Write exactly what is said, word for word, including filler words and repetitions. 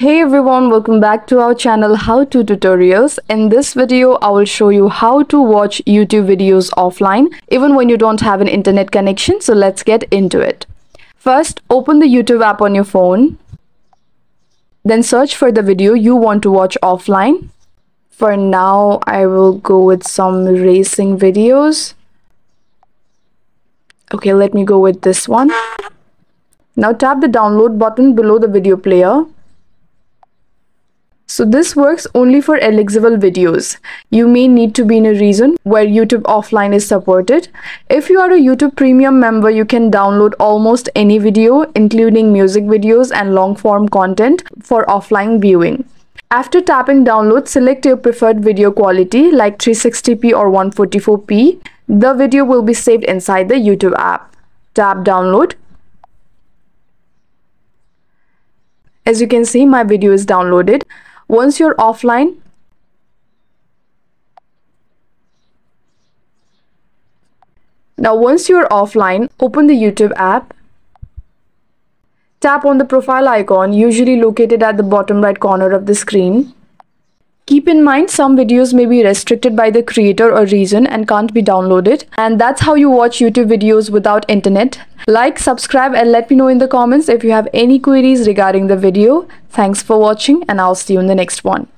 Hey everyone, welcome back to our channel How To Tutorials. In this video, I will show you how to watch YouTube videos offline even when you don't have an internet connection. So let's get into it. First, open the YouTube app on your phone. Then search for the video you want to watch offline. For now, I will go with some racing videos. Okay, let me go with this one. Now tap the download button below the video player. So this works only for eligible videos. You may need to be in a region where YouTube offline is supported. If you are a YouTube Premium member, you can download almost any video, including music videos and long-form content for offline viewing. After tapping download, select your preferred video quality like three sixty p or one forty-four p. The video will be saved inside the YouTube app. Tap download. As you can see, my video is downloaded. Once you're offline, now once you're offline, open the YouTube app. Tap on the profile icon, usually located at the bottom right corner of the screen. Keep in mind, some videos may be restricted by the creator or region and can't be downloaded. And that's how you watch YouTube videos without internet. Like, subscribe, and let me know in the comments if you have any queries regarding the video. Thanks for watching, and I'll see you in the next one.